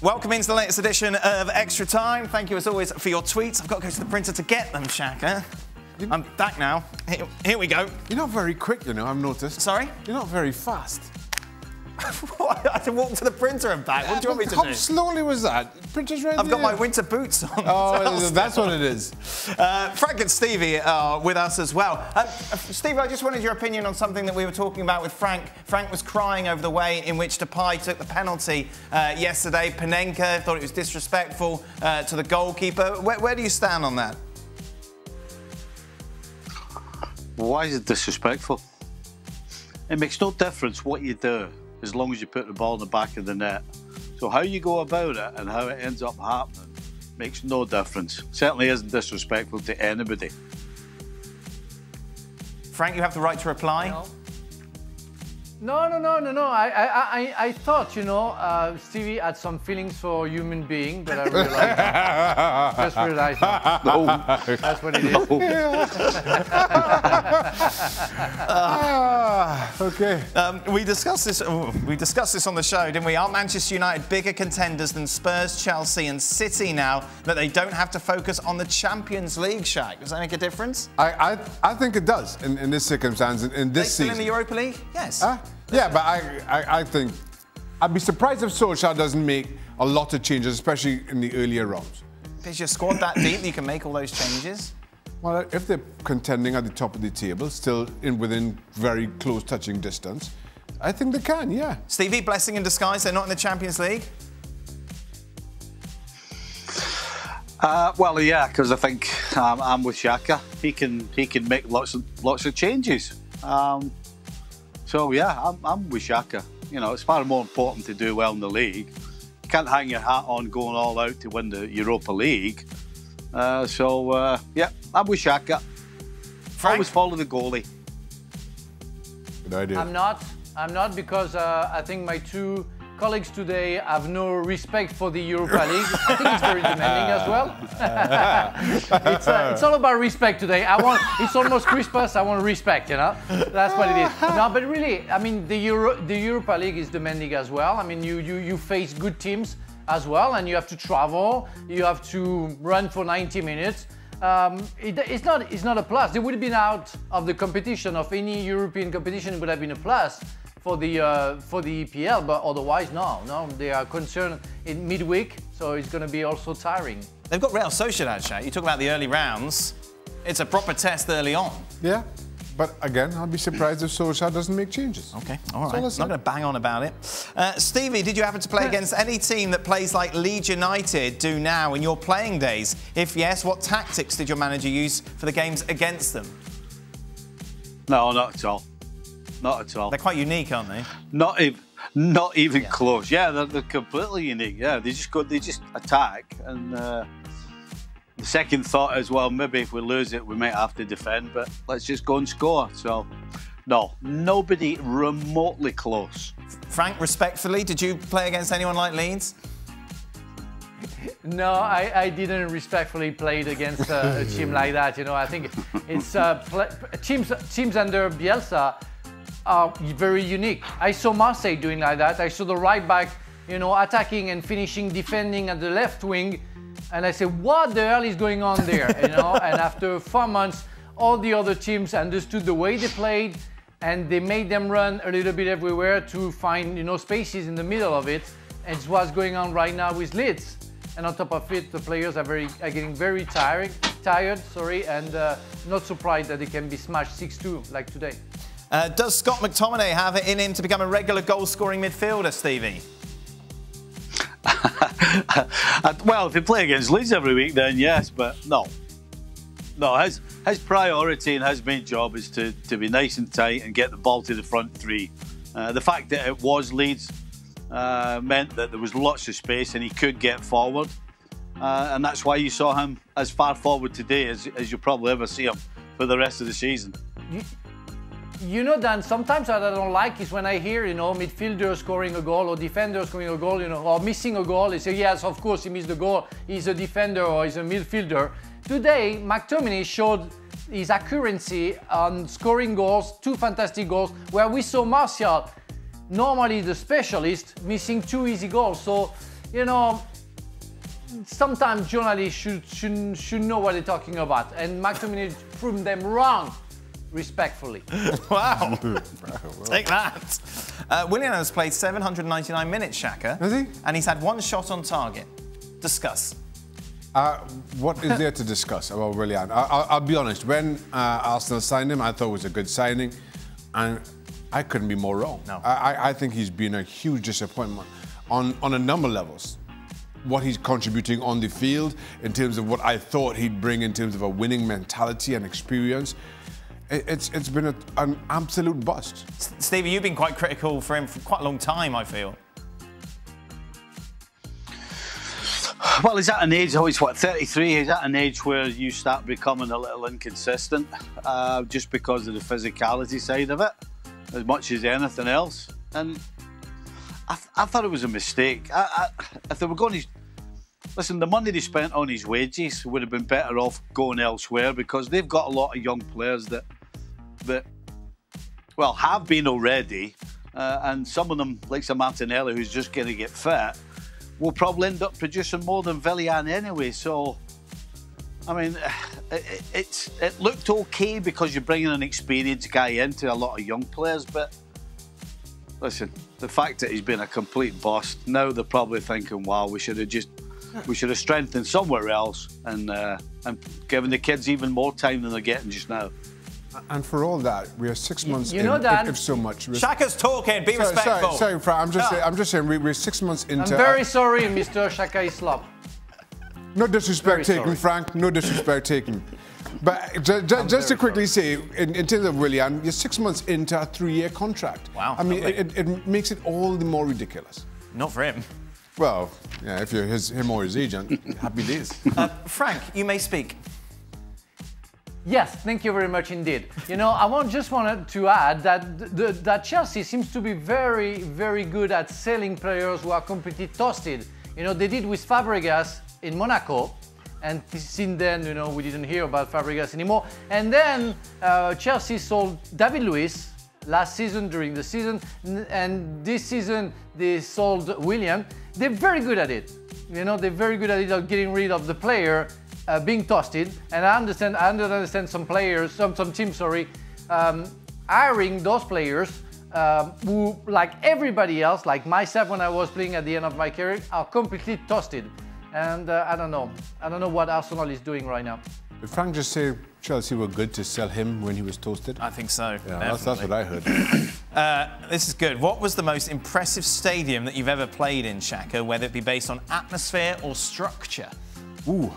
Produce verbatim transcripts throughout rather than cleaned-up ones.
Welcome into the latest edition of Extra Time. Thank you, as always, for your tweets. I've got to go to the printer to get them, Shaka. You're... I'm back now. Here, here we go. You're not very quick, you know, I've noticed. Sorry? You're not very fast. What? I had to walk to the printer and back. What do you want me to do? How slowly was that? Printer's right there. I've got my winter boots on. Oh, that's what it is. Uh, Frank and Stevie are with us as well. Uh, Stevie, I just wanted your opinion on something that we were talking about with Frank. Frank was crying over the way in which Depay took the penalty uh, yesterday. Panenka thought it was disrespectful uh, to the goalkeeper. Where, where do you stand on that? Why is it disrespectful? It makes no difference what you do, as long as you put the ball in the back of the net. So how you go about it and how it ends up happening makes no difference. Certainly isn't disrespectful to anybody. Frank, you have the right to reply. No, no, no, no, no. no. I, I, I, I thought, you know, uh, Stevie had some feelings for a human being, but I realised that. Just realised that. No. That's what it is. No. uh, okay. Um, we discussed this. Oh, we discussed this on the show, didn't we? Aren't Manchester United bigger contenders than Spurs, Chelsea, and City now that they don't have to focus on the Champions League? Shaq, does that make a difference? I, I, I think it does in, in this circumstance. In, in this they still season. In the Europa League? Yes. Uh, yeah, but I, I, I think I'd be surprised if Solskjaer doesn't make a lot of changes, especially in the earlier rounds. Is your squad that deep that you can make all those changes? Well, if they're contending at the top of the table, still in within very close touching distance, I think they can, yeah. Stevie, blessing in disguise, they're not in the Champions League? Uh, well, yeah, because I think um, I'm with Xhaka. He can, he can make lots of, lots of changes. Um, so, yeah, I'm, I'm with Xhaka. You know, it's far more important to do well in the league. You can't hang your hat on going all out to win the Europa League. Uh, so, uh, yeah, I'm with Xhaka. Frank? Always follow the goalie. Good idea. I'm not. I'm not because uh, I think my two colleagues today have no respect for the Europa League. I think it's very demanding as well. it's, uh, it's all about respect today. I want. It's almost Christmas. I want respect, you know? That's what it is. No, but really, I mean, the, Euro, the Europa League is demanding as well. I mean, you, you, you face good teams as well, and you have to travel, you have to run for ninety minutes. Um, it, it's, not, it's not a plus. They would have been out of the competition, of any European competition, it would have been a plus for the, uh, for the E P L, but otherwise, no, no. They are concerned in midweek, so it's going to be also tiring. They've got Real Sociedad, Shaq. You talk about the early rounds. It's a proper test early on. Yeah. But again, I'd be surprised if Solskjaer doesn't make changes. OK, all right. So I'm not going to bang on about it. Uh, Stevie, did you happen to play yeah. against any team that plays like Leeds United do now in your playing days? If yes, what tactics did your manager use for the games against them? No, not at all. Not at all. They're quite unique, aren't they? Not even, not even yeah. close. Yeah, they're, they're completely unique. Yeah, they just go, they just attack and... Uh, The second thought is, well, maybe if we lose it, we might have to defend, but let's just go and score. So, no, nobody remotely close. Frank, respectfully, did you play against anyone like Leeds? No, I, I didn't respectfully play against a, a team like that. You know, I think it's uh, play, teams, teams under Bielsa are very unique. I saw Marseille doing like that. I saw the right back, you know, attacking and finishing, defending at the left wing. And I said, what the hell is going on there, you know? And after four months, all the other teams understood the way they played, and they made them run a little bit everywhere to find, you know, spaces in the middle of it. And it's what's going on right now with Leeds. And on top of it, the players are very are getting very tired, tired, sorry, and uh, not surprised that they can be smashed six two like today. Uh, does Scott McTominay have it in him to become a regular goal-scoring midfielder, Stevie? Well, if you play against Leeds every week, then yes, but no. No, his, his priority and his main job is to, to be nice and tight and get the ball to the front three. Uh, the fact that it was Leeds uh, meant that there was lots of space and he could get forward. Uh, and that's why you saw him as far forward today as, as you'll probably ever see him for the rest of the season. You, you know, Dan, sometimes what I don't like is when I hear, you know, midfielders scoring a goal or defenders scoring a goal, you know, or missing a goal. They say, yes, of course, he missed the goal. He's a defender or he's a midfielder. Today, McTominay showed his accuracy on scoring goals, two fantastic goals, where we saw Martial, normally the specialist, missing two easy goals. So you know, sometimes journalists should, should, should know what they're talking about, and McTominay proved them wrong, respectfully. Wow. Take that. Uh, Willian has played seven hundred ninety-nine minutes, Shaka. Has he? And he's had one shot on target. Discuss. Uh, what is there to discuss about Willian? I, I, I'll be honest, when uh, Arsenal signed him, I thought it was a good signing, and I couldn't be more wrong. No. I, I think he's been a huge disappointment on, on a number of levels. What he's contributing on the field, in terms of what I thought he'd bring in terms of a winning mentality and experience. It's, it's been a, an absolute bust. Stevie, you've been quite critical for him for quite a long time, I feel. Well, he's at an age, oh, he's what, thirty-three, he's at an age where you start becoming a little inconsistent, uh, just because of the physicality side of it, as much as anything else. And I, th I thought it was a mistake. I, I, if they were going to... Listen, the money they spent on his wages would have been better off going elsewhere, because they've got a lot of young players that, that well, have been already, uh, and some of them, like Sir Martinelli, who's just going to get fit, will probably end up producing more than Willian anyway. So, I mean, it, it's, it looked OK because you're bringing an experienced guy into a lot of young players, but listen, the fact that he's been a complete bust, now they're probably thinking, wow, we should have just... We should have strengthened somewhere else and, uh, and given the kids even more time than they're getting just now. And for all that, we are six months you in, know that. If, if so much. Shaka's talking, be sorry, respectful. Sorry, sorry, Frank, I'm just, no. saying, I'm just saying we're six months into... I'm very our... sorry, Mister Shaka Hislop. No disrespect very taken, sorry. Frank, no disrespect taken. But ju ju just to quickly sorry. say, in, in terms of Willian, you're six months into a three-year contract. Wow. I mean, it, it, it makes it all the more ridiculous. Not for him. Well, yeah, if you're his, him or his agent, happy days. Uh, Frank, you may speak. Yes, thank you very much indeed. You know, I want, just wanted to add that, the, that Chelsea seems to be very, very good at selling players who are completely toasted. You know, they did with Fabregas in Monaco, and since then, you know, we didn't hear about Fabregas anymore. And then uh, Chelsea sold David Luiz last season, during the season, and this season they sold Willian. They're very good at it. You know, they're very good at it, at getting rid of the player uh, being toasted. And I understand, I understand some players, some, some teams, sorry, um, hiring those players um, who, like everybody else, like myself when I was playing at the end of my career, are completely toasted. And uh, I don't know. I don't know what Arsenal is doing right now. Did Frank just say Chelsea were good to sell him when he was toasted? I think so. Yeah, that's, that's what I heard. uh, this is good. What was the most impressive stadium that you've ever played in, Shaka, whether it be based on atmosphere or structure? Ooh.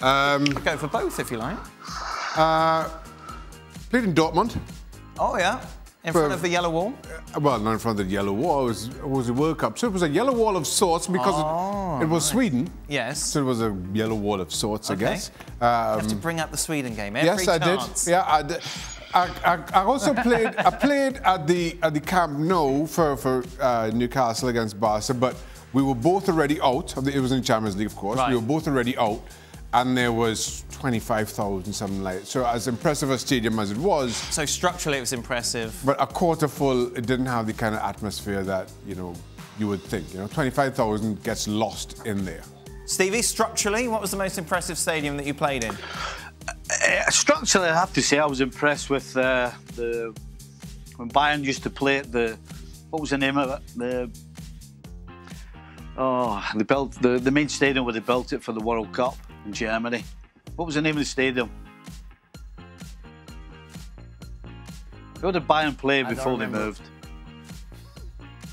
Um, I'll go for both, if you like. Uh, played in Dortmund. Oh, yeah. In front of the yellow wall? Well, not in front of the yellow wall. It was, it was a World Cup. So it was a yellow wall of sorts because oh, it, it was right. Sweden. Yes. So it was a yellow wall of sorts, okay. I guess. Um, you have to bring up the Sweden game every yes, chance. I did. Yeah, I did. I, I, I also played I played at the at the Camp Nou for, for uh, Newcastle against Barca, but we were both already out. Of the, it was in the Champions League, of course. Right. We were both already out, and there was twenty-five thousand, something like that. So as impressive a stadium as it was... So structurally it was impressive. But a quarter full, it didn't have the kind of atmosphere that, you know, you would think. You know, twenty-five thousand gets lost in there. Stevie, structurally, what was the most impressive stadium that you played in? Uh, structurally, I have to say I was impressed with uh, the... When Bayern used to play at the... What was the name of it? The... Oh, they built the, the main stadium where they built it for the World Cup. In Germany. What was the name of the stadium? Where did Bayern play before they moved?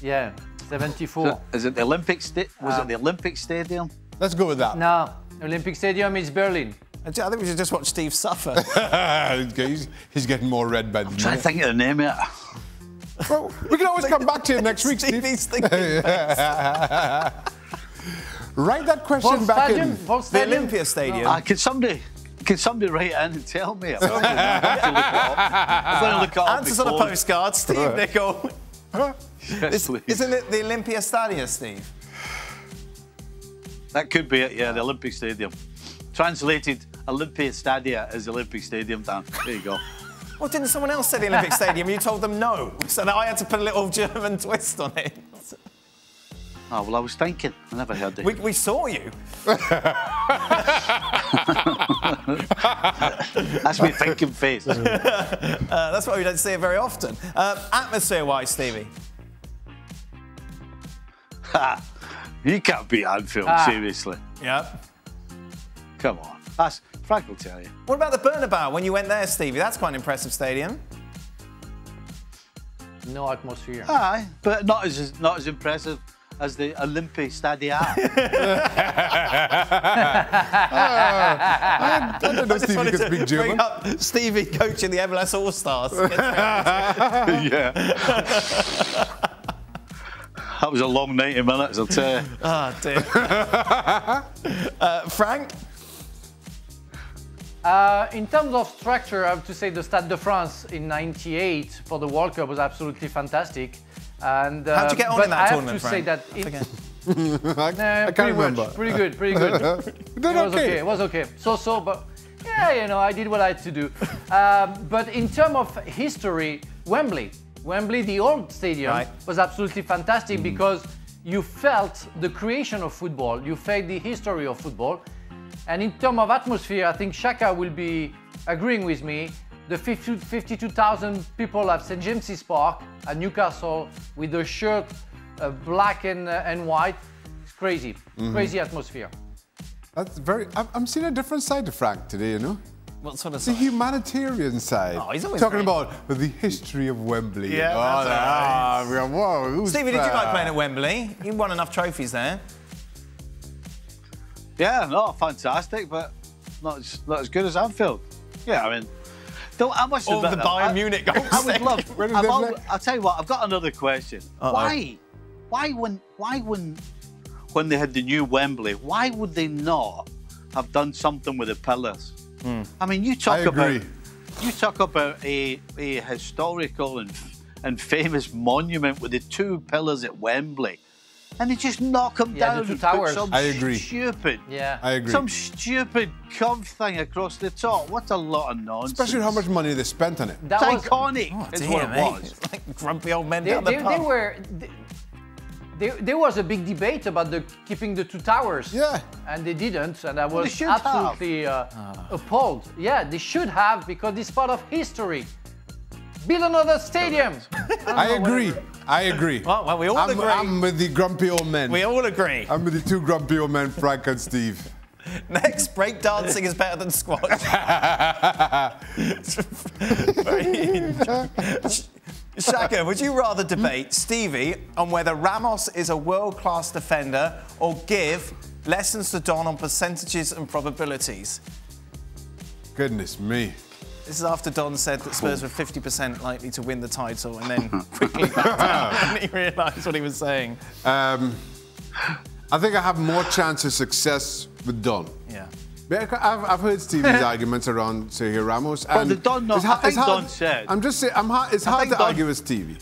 Yeah, seventy-four. Is it the Olympic sta was um, it the Olympic Stadium? Let's go with that. No, Olympic Stadium is Berlin. I think we should just watch Steve suffer. he's, he's getting more red by the minute. I'm trying to think of the name of it. Well, we can always come back to it next week, Steve. Stevie's thinking. Write that question Vol back stadium? in. Vol the stadium? Olympiastadion. Uh, can somebody, can somebody write in and tell me? I'm going to look up. Answers on a postcard, Steve Nicol. Yes, isn't it the Olympiastadion, Steve? That could be it. Yeah, the Olympic Stadium. Translated, Olympiastadia is Olympic Stadium. Dan, there you go. Well, didn't someone else say the Olympic Stadium? You told them no, so now I had to put a little German twist on it. Oh, well, I was thinking. I never heard it. We, we saw you. That's my thinking face. uh, that's why we don't see it very often. Uh, Atmosphere-wise, Stevie? You can't beat Anfield, ah. seriously. Yeah. Come on. That's, Frank will tell you. What about the Bernabeu when you went there, Stevie? That's quite an impressive stadium. No atmosphere. Aye, but not as not as impressive as the Olympiastadion. uh, I don't know I Stevie can speak German. Stevie coaching the M L S All Stars. Yeah. That was a long ninety minutes, I'll tell you. Ah, oh, dear. uh, Frank? Uh, in terms of structure, I have to say the Stade de France in ninety-eight for the World Cup was absolutely fantastic. And uh, how'd you get on in that I tournament, Frank? I have to Frank? say that it, I, nah, I can't remember. Much, pretty good, pretty good. it was okay. okay. It was okay. So so, but yeah, you know, I did what I had to do. um, but in terms of history, Wembley, Wembley, the old stadium, right. was absolutely fantastic mm. because you felt the creation of football, you felt the history of football. And in terms of atmosphere, I think Shaka will be agreeing with me. The fifty-two thousand people at Saint James's Park at Newcastle with the shirt uh, black and, uh, and white, it's crazy, mm-hmm. crazy atmosphere. That's very. I'm seeing a different side to Frank today, you know. What sort of the side? Humanitarian side. Oh, he's always talking great. about the history of Wembley. Yeah, oh, that's right. Whoa, Stevie, did you like playing at Wembley? You won enough trophies there. Yeah, no, fantastic, but not as, not as good as Anfield. Yeah, I mean, don't, I must admit, all the Bayern I, Munich goals. I would love. All, I'll tell you what. I've got another question. Uh-oh. Why, why when, why when, when they had the new Wembley, why would they not have done something with the pillars? Mm. I mean, you talk I about, agree. you talk about a a historical and and famous monument with the two pillars at Wembley. And they just knock them yeah, down the two towers. Some I agree. Stupid. Yeah, I agree. Some stupid curved thing across the top. What a lot of nonsense. Especially how much money they spent on it. That it's was, iconic. Oh, it's what it was. It's like grumpy old men they, down they, the pub. They were. They, they, there was a big debate about the keeping the two towers. Yeah. And they didn't, and I was well, absolutely uh, oh. appalled. Yeah, they should have because it's part of history. Build another stadium. I, I agree. Whatever. I agree. Well, well we all I'm, agree. I'm with the grumpy old men. We all agree. I'm with the two grumpy old men, Frank and Steve. Next, break dancing is better than squash. Shaka, would you rather debate Stevie on whether Ramos is a world-class defender or give lessons to Don on percentages and probabilities? Goodness me. This is after Don said that Spurs were fifty percent likely to win the title and then quickly and he realised what he was saying. Um, I think I have more chance of success with Don. Yeah. I've, I've heard Stevie's arguments around Sergio Ramos. But the Don, not, it's I think it's Don hard, said. I'm just saying, I'm hard, it's I hard to Don, argue with Stevie.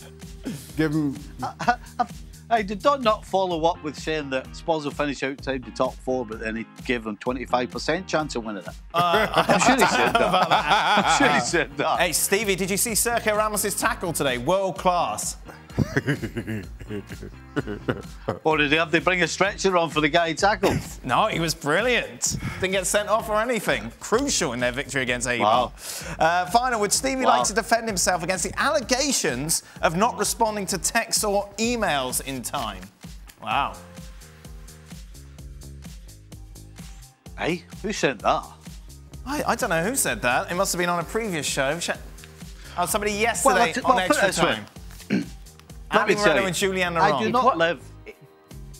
Give him... I, I, I, did Don not follow up with saying that Spurs will finish outside the top four, but then he gave them twenty-five percent chance of winning it? Uh, I'm sure he said that. that. I'm sure he said that. Hey, Stevie, did you see Sergio Ramos' tackle today? World class. Or did they have to bring a stretcher on for the guy he tackled? No, he was brilliant. Didn't get sent off or anything. Crucial in their victory against Avon. Wow. Uh, final, would Stevie wow. like to defend himself against the allegations of not responding to texts or emails in time? Wow. Hey, who said that? I, I don't know who said that. It must have been on a previous show. Oh, somebody yesterday well, on well, Extra Time. Let me tell you, and Julianne I do not live.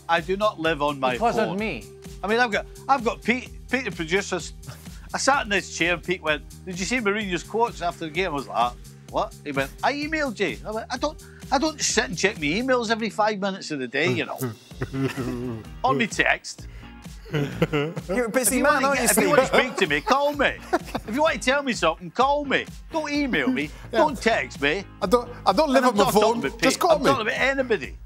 I do not live on my. It wasn't phone. me. I mean, I've got, I've got Pete, Pete, the producer. I sat in this chair, and Pete went, "Did you see Mourinho's quotes after the game?" I was like, ah, "What?" He went, "I emailed you." I went, "I don't, I don't sit and check my emails every five minutes of the day, you know." On my text. You're a busy you man, aren't you? If you want to speak to me, call me. If you want to tell me something, call me. Don't email me. Yeah. Don't text me. I don't. I don't live on my phone. Just call I'm me. I'm talking about anybody.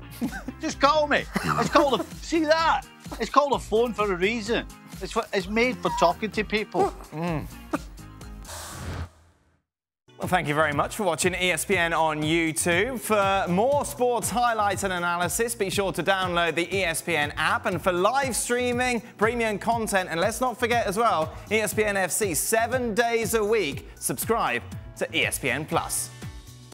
Just call me. It's called a. See that? It's called a phone for a reason. It's for, it's made for talking to people. Mm. Well, thank you very much for watching E S P N on YouTube. For more sports highlights and analysis, be sure to download the E S P N app. And for live streaming, premium content, and let's not forget as well, E S P N F C, seven days a week. Subscribe to E S P N Plus.